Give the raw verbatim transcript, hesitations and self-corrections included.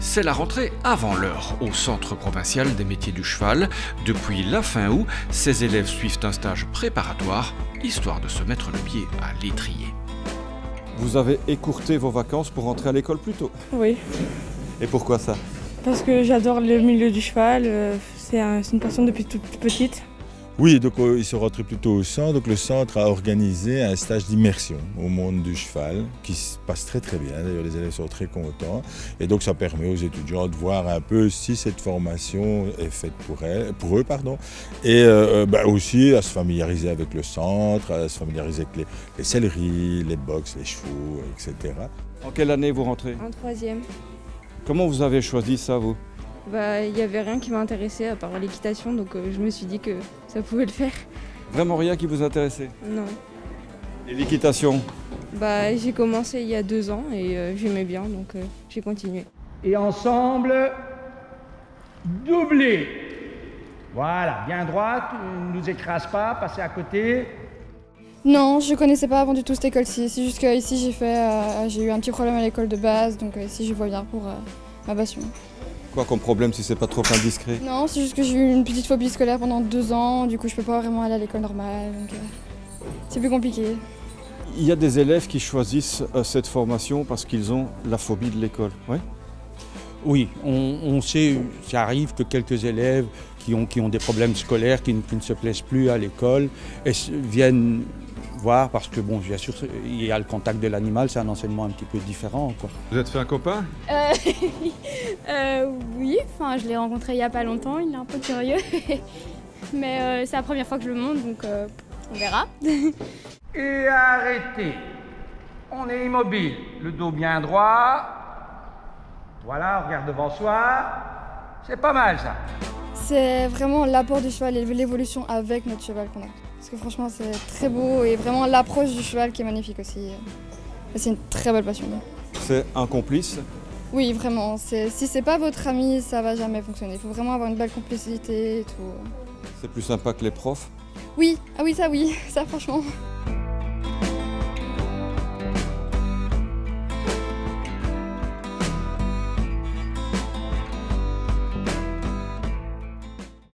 C'est la rentrée avant l'heure au Centre provincial des métiers du cheval. Depuis la fin août, ces élèves suivent un stage préparatoire, histoire de se mettre le pied à l'étrier. Vous avez écourté vos vacances pour rentrer à l'école plus tôt? Oui. Et pourquoi ça? Parce que j'adore le milieu du cheval, c'est une passion depuis toute petite. Oui, donc ils sont rentrés plus tôt au centre, donc le centre a organisé un stage d'immersion au monde du cheval, qui se passe très très bien, d'ailleurs les élèves sont très contents, et donc ça permet aux étudiants de voir un peu si cette formation est faite pour, elle, pour eux, pardon, et euh, bah aussi à se familiariser avec le centre, à se familiariser avec les, les selleries, les boxes, les chevaux, et cetera. En quelle année vous rentrez? En troisième. Comment vous avez choisi ça, vous? Bah, il n'y avait rien qui m'intéressait à part l'équitation, donc euh, je me suis dit que ça pouvait le faire. Vraiment rien qui vous intéressait? Non. Et l'équitation? Bah, j'ai commencé il y a deux ans et euh, j'aimais bien, donc euh, j'ai continué. Et ensemble, doublé. Voilà, bien droite, on ne nous écrase pas, passez à côté. Non, je ne connaissais pas avant du tout cette école-ci. C'est juste qu'ici, j'ai euh, j'ai eu un petit problème à l'école de base, donc euh, ici, je vois bien pour euh, ma passion. Quoi comme problème si c'est pas trop indiscret? Non, c'est juste que j'ai eu une petite phobie scolaire pendant deux ans, du coup je peux pas vraiment aller à l'école normale, donc euh, c'est plus compliqué. Il y a des élèves qui choisissent euh, cette formation parce qu'ils ont la phobie de l'école, ouais? Oui, on, on sait, ça arrive que quelques élèves qui ont, qui ont des problèmes scolaires, qui, qui ne se plaisent plus à l'école, viennent voir parce que bon, bien sûr, il y a le contact de l'animal, c'est un enseignement un petit peu différent, quoi. Vous êtes fait un copain? euh, euh, Oui, enfin, je l'ai rencontré il y a pas longtemps, il est un peu curieux, mais euh, c'est la première fois que je le monte, donc euh, on verra. Et arrêtez. On est immobile, le dos bien droit. Voilà, on regarde devant soi. C'est pas mal ça. C'est vraiment l'apport du cheval et l'évolution avec notre cheval qu'on a. Parce que franchement, c'est très beau et vraiment l'approche du cheval qui est magnifique aussi. C'est une très belle passion. C'est un complice? Oui, vraiment. Si c'est pas votre ami, ça va jamais fonctionner. Il faut vraiment avoir une belle complicité et tout. C'est plus sympa que les profs? Oui, ah oui, ça oui, ça franchement.